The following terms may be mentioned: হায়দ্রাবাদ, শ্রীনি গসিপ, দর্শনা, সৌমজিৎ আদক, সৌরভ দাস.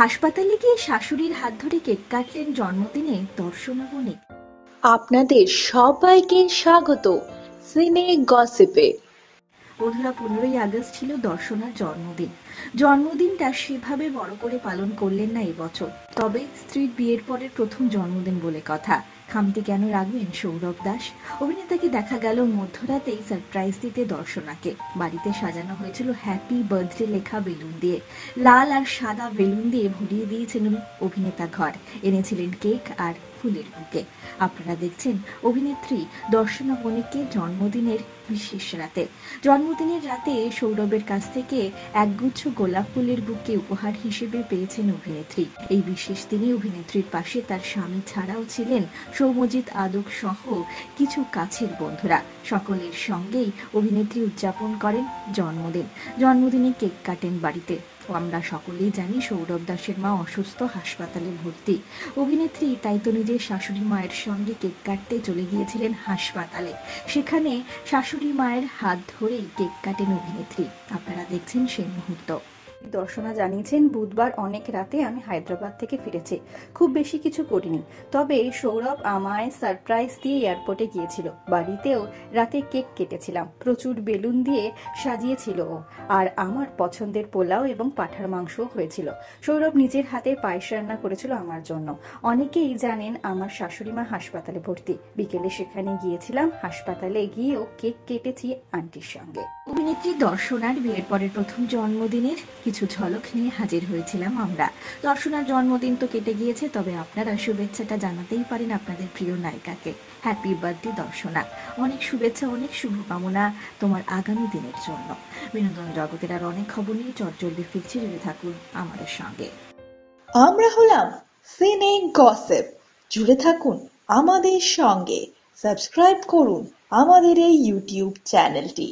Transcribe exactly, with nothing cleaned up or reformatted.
হাসপাতালে গিয়ে শাশুড়ির হাত ধরে কেক কাটলেন জন্মদিনে দর্শনা বণিক। আপনাদের সবাইকে স্বাগত শ্রীনি গসিপে। বন্ধুরা, পনেরোই আগস্ট ছিল দর্শনার জন্মদিন। জন্মদিনটা সেভাবে বড় করে পালন করলেন না এবছর, তবে স্ত্রীর বিয়ের পরের প্রথম জন্মদিন বলে কথা, খামতি কেন রাখবেন সৌরভ দাস? অভিনেতাকে দেখা গেল মধ্যরাতেই সারপ্রাইজ দিতে দর্শনাকে। বাড়িতে সাজানো হয়েছিল হ্যাপি বার্থডে লেখা বেলুন দিয়ে, লাল আর সাদা বেলুন দিয়ে ভরিয়ে দিয়েছিলেন অভিনেতা ঘর, এনেছিলেন কেক আর ফুলের বুকে। আপনারা দেখছেন অভিনেত্রী দর্শনা বণিককে জন্মদিনের বিশেষ রাতে। জন্মদিনের রাতে সৌরভের কাছ থেকে একগুচ্ছ গোলাপ ফুলের বুকে উপহার হিসেবে পেয়েছেন অভিনেত্রী। এই বিশেষ দিনে অভিনেত্রীর পাশে তার স্বামী ছাড়াও ছিলেন সৌমজিৎ আদক সহ কিছু কাছের বন্ধুরা। সকলের সঙ্গেই অভিনেত্রী উদযাপন করেন জন্মদিন। জন্মদিনে কেক কাটেন বাড়িতে। আমরা সকলেই জানি সৌরভ দাসের মা অসুস্থ, হাসপাতালে ভর্তি। অভিনেত্রী তাই তো নিজের শাশুড়ি মায়ের সঙ্গে কেক কাটতে চলে গিয়েছিলেন হাসপাতালে। সেখানে শাশুড়ি মায়ের হাত ধরেই কেক কাটেন অভিনেত্রী। আপনারা দেখছেন সেই মুহূর্ত। দর্শনা জানিয়েছেন, বুধবার অনেক রাতে আমি হায়দ্রাবাদ থেকে ফিরেছি, খুব বেশি কিছু করিনি, তবে সৌরভ আমায় সারপ্রাইজ দিয়ে এয়ারপোর্টে গিয়েছিল। বাড়িতেও রাতে কেক কেটেছিলাম, প্রচুর বেলুন দিয়ে সাজিয়েছিল, আর আমার পছন্দের পোলাও এবং পাঁঠার মাংসও হয়েছিল। সৌরভ নিজের হাতে পায়েস রান্না করেছিল আমার জন্য। অনেকেই জানেন আমার শাশুড়িমা হাসপাতালে ভর্তি, বিকেলে সেখানে গিয়েছিলাম। হাসপাতালে গিয়েও কেক কেটেছি আন্টির সঙ্গে। অভিনেত্রী দর্শনার বিয়ের পরের প্রথম জন্মদিনের কিছু ঝলক নিয়ে হাজির হয়েছিলাম আমরা। দর্শনার জন্মদিন তো কেটে গিয়েছে, তবে আপনারা শুভেচ্ছাটা জানাতেই পারেন আপনাদের প্রিয় নায়িকাকে। হ্যাপি বার্থডে দর্শনা, অনেক শুভেচ্ছা, অনেক শুভকামনা তোমার আগামী দিনের জন্য। বিনোদন জগতের আর অনেক খবর নিয়ে চটজলদি ফিরছি, জুড়ে থাকুন আমাদের সঙ্গে। আমরা হলাম শ্রীনি গসিপ। জুড়ে থাকুন আমাদের সঙ্গে, সাবস্ক্রাইব করুন আমাদের এই ইউটিউব চ্যানেলটি।